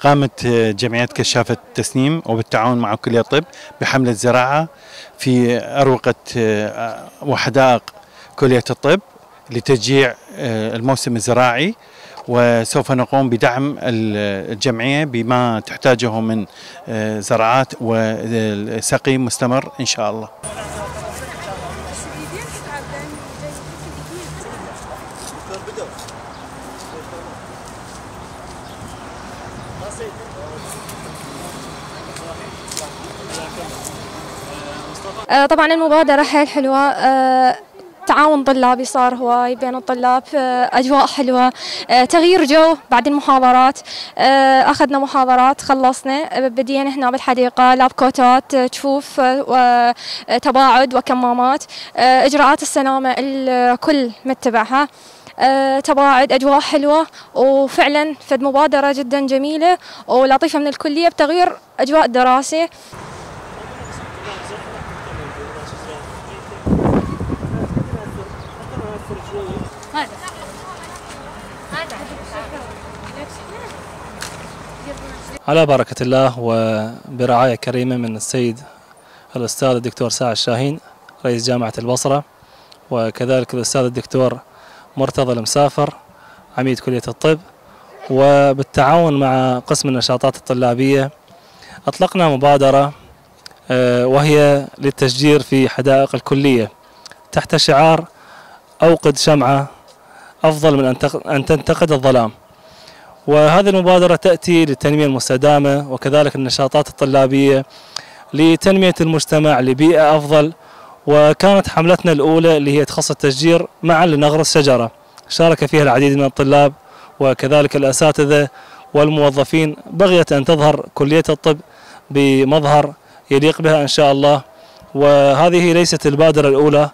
قامت جمعية كشافة تسنيم وبالتعاون مع كلية الطب بحملة زراعة في أروقة وحدائق كلية الطب لتشجيع الموسم الزراعي، وسوف نقوم بدعم الجمعية بما تحتاجه من زراعات وسقي مستمر إن شاء الله. طبعا المبادرة حيل حلوة، تعاون طلابي صار هواي بين الطلاب، أجواء حلوة، تغيير جو بعد المحاضرات. أخذنا محاضرات خلصنا، بدينا هنا بالحديقة لاب كوتات، تشوف وتباعد وكمامات، إجراءات السلامة الكل متبعها، تباعد، أجواء حلوة، وفعلا فد مبادرة جدا جميلة ولطيفة من الكلية بتغيير أجواء الدراسة. على بركة الله وبرعاية كريمة من السيد الأستاذ الدكتور سعد الشاهين رئيس جامعة البصرة، وكذلك الأستاذ الدكتور مرتضى المسافر عميد كلية الطب، وبالتعاون مع قسم النشاطات الطلابية أطلقنا مبادرة وهي للتشجير في حدائق الكلية تحت شعار اوقد شمعه افضل من ان تنتقد الظلام. وهذه المبادره تاتي للتنميه المستدامه وكذلك النشاطات الطلابيه لتنميه المجتمع لبيئه افضل. وكانت حملتنا الاولى اللي هي تخص التشجير معا لنغرس شجره، شارك فيها العديد من الطلاب وكذلك الاساتذه والموظفين، بغيت ان تظهر كليه الطب بمظهر يليق بها ان شاء الله. وهذه ليست البادره الاولى،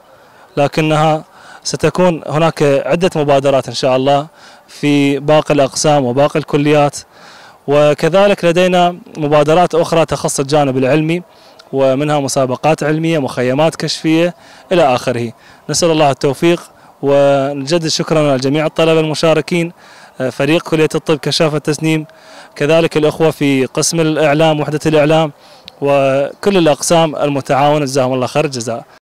لكنها ستكون هناك عدة مبادرات إن شاء الله في باقي الأقسام وباقي الكليات، وكذلك لدينا مبادرات أخرى تخص الجانب العلمي ومنها مسابقات علمية، مخيمات كشفية إلى آخره. نسأل الله التوفيق ونجدد شكرنا لجميع الطلبة المشاركين، فريق كلية الطب كشافة تسنيم، كذلك الأخوة في قسم الإعلام وحدة الإعلام، وكل الأقسام المتعاونة جزاهم الله خير الجزاء.